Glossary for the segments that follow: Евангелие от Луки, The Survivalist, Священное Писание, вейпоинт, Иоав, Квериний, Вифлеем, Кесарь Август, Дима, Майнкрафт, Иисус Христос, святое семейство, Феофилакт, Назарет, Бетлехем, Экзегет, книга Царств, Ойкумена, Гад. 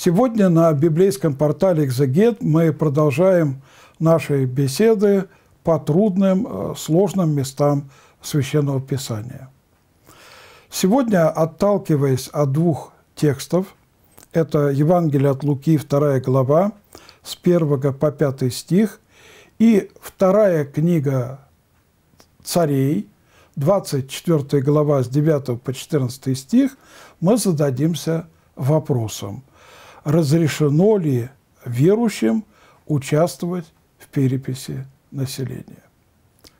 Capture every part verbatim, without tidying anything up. Сегодня на библейском портале «Экзегет» мы продолжаем наши беседы по трудным, сложным местам Священного Писания. Сегодня, отталкиваясь от двух текстов, это Евангелие от Луки, вторая глава, с первого по пятый стих, и вторая книга Царей, двадцать четвёртая глава, с девятого по четырнадцатый стих, мы зададимся вопросом: разрешено ли верующим участвовать в переписи населения?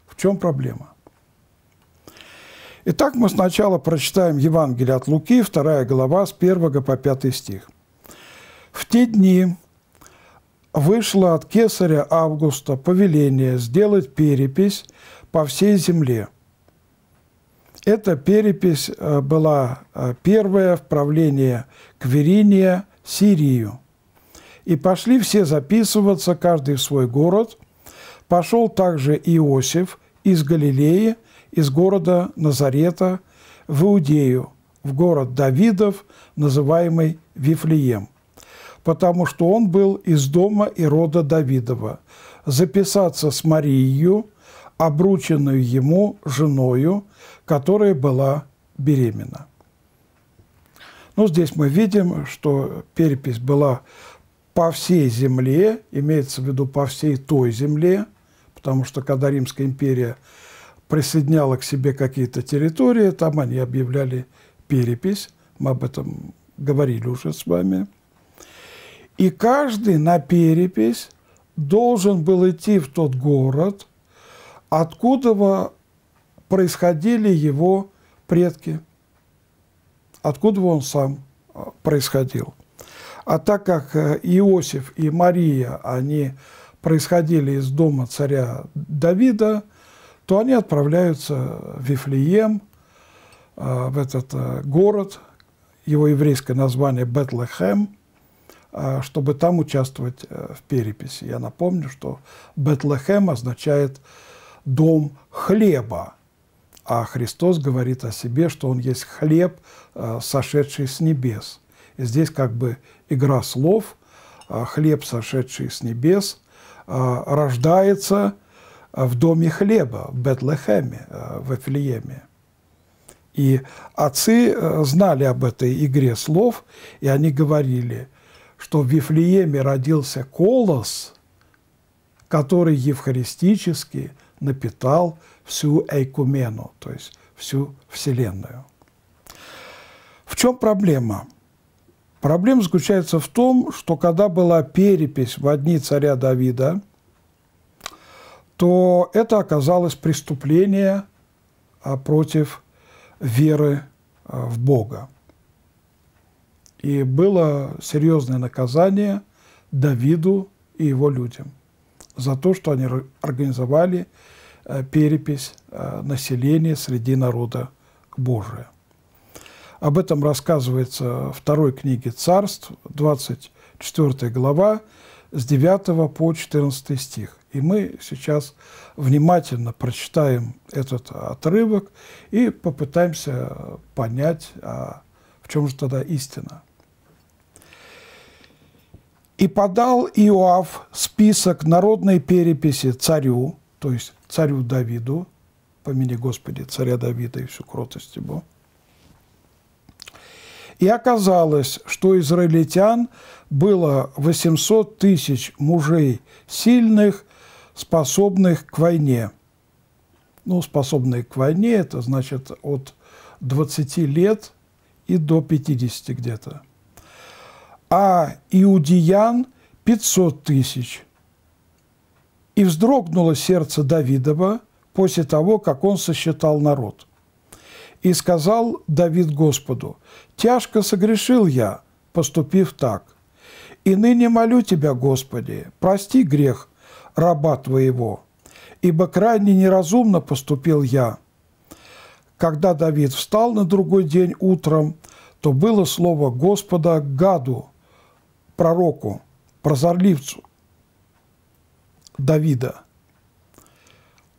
В чем проблема? Итак, мы сначала прочитаем Евангелие от Луки, вторая глава, с первого по пятый стих. «В те дни вышло от Кесаря Августа повеление сделать перепись по всей земле. Эта перепись была первая в правлении Квериния, Сирию. И пошли все записываться, каждый в свой город. Пошел также Иосиф из Галилеи, из города Назарета, в Иудею, в город Давидов, называемый Вифлеем, потому что он был из дома и рода Давидова, записаться с Марией, обрученную ему женою, которая была беременна». Ну, здесь мы видим, что перепись была по всей земле, имеется в виду по всей той земле, потому что когда Римская империя присоединяла к себе какие-то территории, там они объявляли перепись, мы об этом говорили уже с вами. И каждый на перепись должен был идти в тот город, откуда происходили его предки, откуда он сам происходил. А так как Иосиф и Мария, они происходили из дома царя Давида, то они отправляются в Вифлеем, в этот город, его еврейское название Бетлехем, чтобы там участвовать в переписи. Я напомню, что Бетлехем означает «дом хлеба», а Христос говорит о себе, что Он есть хлеб, сошедший с небес. И здесь как бы игра слов. Хлеб, сошедший с небес, рождается в доме хлеба, в Бетлехеме, в Вифлееме. И отцы знали об этой игре слов, и они говорили, что в Вифлееме родился колос, который евхаристически напитал всю Ойкумену, то есть всю Вселенную. В чем проблема? Проблема заключается в том, что когда была перепись во дни царя Давида, то это оказалось преступление против веры в Бога. И было серьезное наказание Давиду и его людям за то, что они организовали перепись населения среди народа Божия. Об этом рассказывается в второй книге Царств, двадцать четвёртая глава, с девятого по четырнадцатый стих. И мы сейчас внимательно прочитаем этот отрывок и попытаемся понять, а в чем же тогда истина. «И подал Иоав список народной переписи царю», то есть царю Давиду, помяни, Господи, царя Давида и всю кротость его. «И оказалось, что израильтян было восемьсот тысяч мужей сильных, способных к войне». Ну, способные к войне – это значит от двадцати лет и до пятидесяти где-то. «А иудеян пятьсот тысяч. И вздрогнуло сердце Давидова после того, как он сосчитал народ. И сказал Давид Господу: «Тяжко согрешил я, поступив так. И ныне молю Тебя, Господи, прости грех раба Твоего, ибо крайне неразумно поступил я». Когда Давид встал на другой день утром, то было слово Господа к Гаду, пророку, прозорливцу Давида».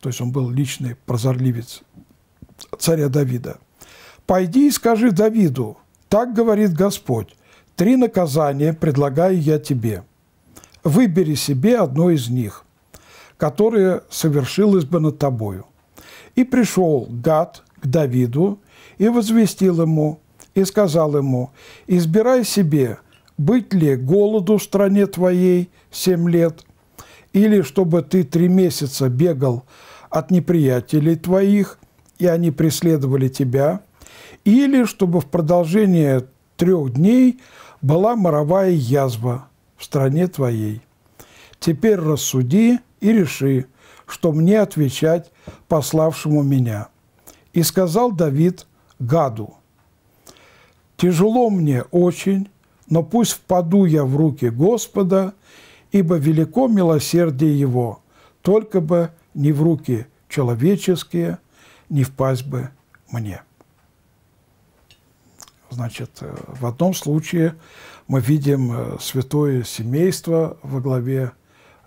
То есть он был личный прозорливец царя Давида. «Пойди и скажи Давиду: так говорит Господь, Три наказания предлагаю я тебе. Выбери себе одно из них, которое совершилось бы над тобою. И пришел Гад к Давиду и возвестил ему, и сказал ему: избирай себе, быть ли голоду в стране твоей семь лет, или чтобы ты три месяца бегал от неприятелей твоих, и они преследовали тебя, или чтобы в продолжение трех дней была моровая язва в стране твоей. Теперь рассуди и реши, что мне отвечать пославшему меня. И сказал Давид Гаду: тяжело мне очень, но пусть впаду я в руки Господа, ибо велико милосердие Его, только бы не в руки человеческие, не впасть бы мне. Значит, в одном случае мы видим святое семейство во главе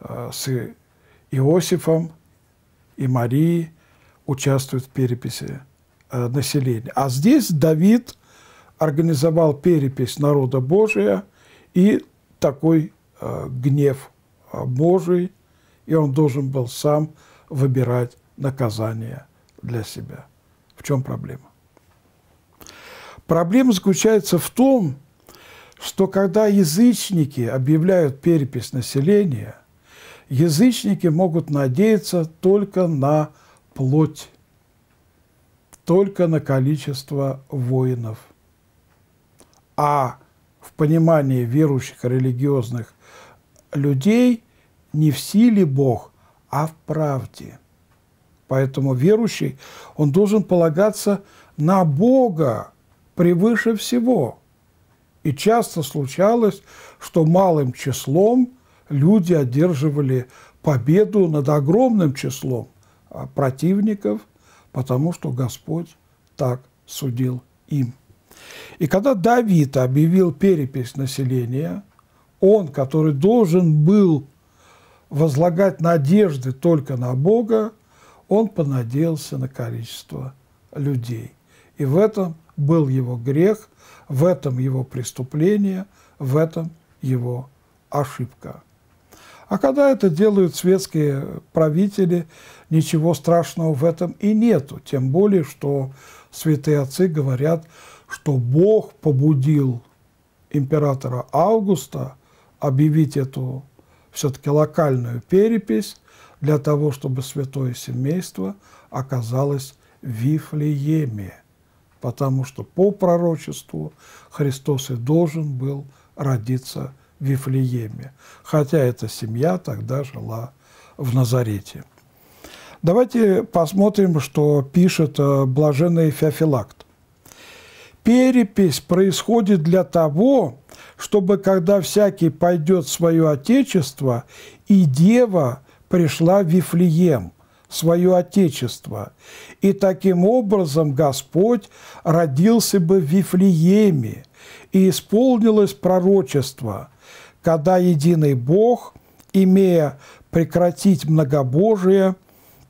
с Иосифом и Марией участвует в переписи населения. А здесь Давид организовал перепись народа Божия и такой гнев Божий, и он должен был сам выбирать наказание для себя. В чем проблема? Проблема заключается в том, что когда язычники объявляют перепись населения, язычники могут надеяться только на плоть, только на количество воинов. А в понимании верующих религиозных людей не в силе Бог, а в правде. Поэтому верующий, он должен полагаться на Бога превыше всего. И часто случалось, что малым числом люди одерживали победу над огромным числом противников, потому что Господь так судил им. И когда Давид объявил перепись населения, он, который должен был возлагать надежды только на Бога, он понадеялся на количество людей. И в этом был его грех, в этом его преступление, в этом его ошибка. А когда это делают светские правители, ничего страшного в этом и нету. Тем более, что святые отцы говорят, что Бог побудил императора Августа объявить эту все-таки локальную перепись для того, чтобы святое семейство оказалось в Вифлееме, потому что по пророчеству Христос и должен был родиться в Вифлееме, хотя эта семья тогда жила в Назарете. Давайте посмотрим, что пишет блаженный Феофилакт. Перепись происходит для того, чтобы, когда всякий пойдет в свое отечество, и дева пришла в Вифлеем, свое отечество, и таким образом Господь родился бы в Вифлееме, и исполнилось пророчество, когда единый Бог, имея прекратить многобожие,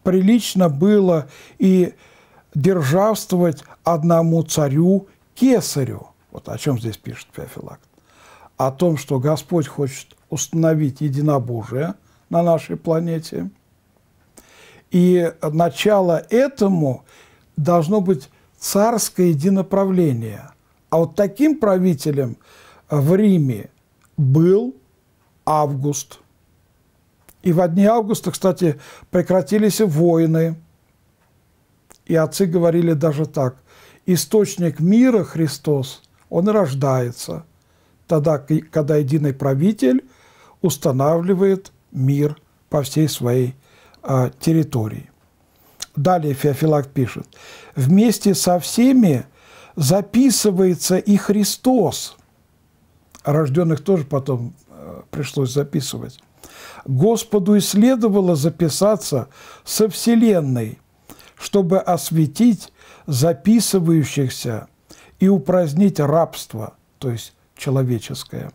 прилично было и державствовать одному царю Кесарю. Вот о чем здесь пишет Феофилакт. О том, что Господь хочет установить единобожие на нашей планете. И начало этому должно быть царское единоправление. А вот таким правителем в Риме был Август. И во дни Августа, кстати, прекратились войны. И отцы говорили даже так: источник мира Христос, он и рождается тогда, когда единый правитель устанавливает мир по всей своей э, территории. Далее Феофилакт пишет: вместе со всеми записывается и Христос. Рожденных тоже потом э, пришлось записывать. Господу и следовало записаться со Вселенной, чтобы осветить записывающихся и упразднить рабство, то есть человеческое.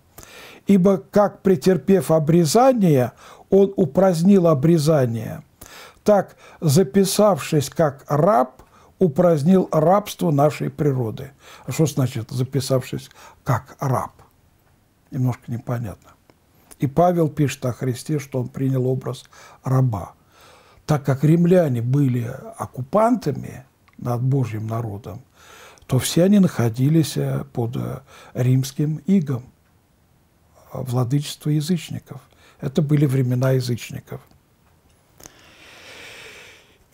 Ибо, как претерпев обрезание, он упразднил обрезание, так, записавшись как раб, упразднил рабство нашей природы. А что значит записавшись как раб? немножко непонятно. И Павел пишет о Христе, что он принял образ раба. Так как римляне были оккупантами над Божьим народом, то все они находились под римским игом владычества язычников. Это были времена язычников.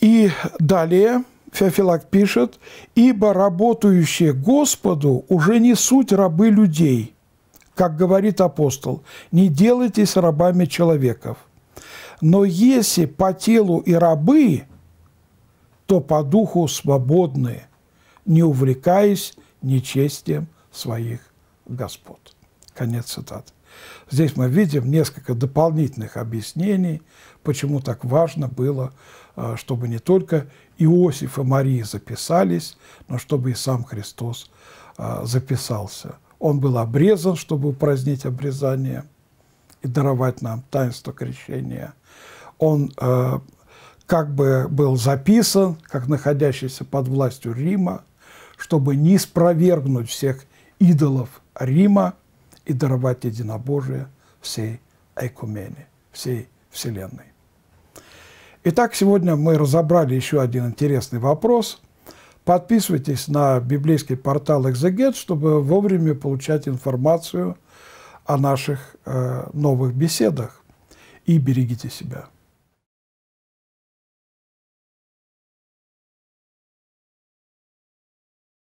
И далее Феофилакт пишет: «Ибо работающие Господу уже не суть рабы людей, как говорит апостол, не делайтесь рабами человеков. Но если по телу и рабы, то по духу свободны, не увлекаясь нечестием своих господ». Конец цитаты. Здесь мы видим несколько дополнительных объяснений, почему так важно было, чтобы не только Иосиф и Мария записались, но чтобы и сам Христос записался. Он был обрезан, чтобы упразднить обрезание и даровать нам таинство крещения. Он э, как бы был записан, как находящийся под властью Рима, чтобы не спровергнуть всех идолов Рима и даровать единобожие всей Ойкумене, всей Вселенной. Итак, сегодня мы разобрали еще один интересный вопрос. Подписывайтесь на библейский портал «Экзегет», чтобы вовремя получать информацию о наших э, новых беседах. И берегите себя.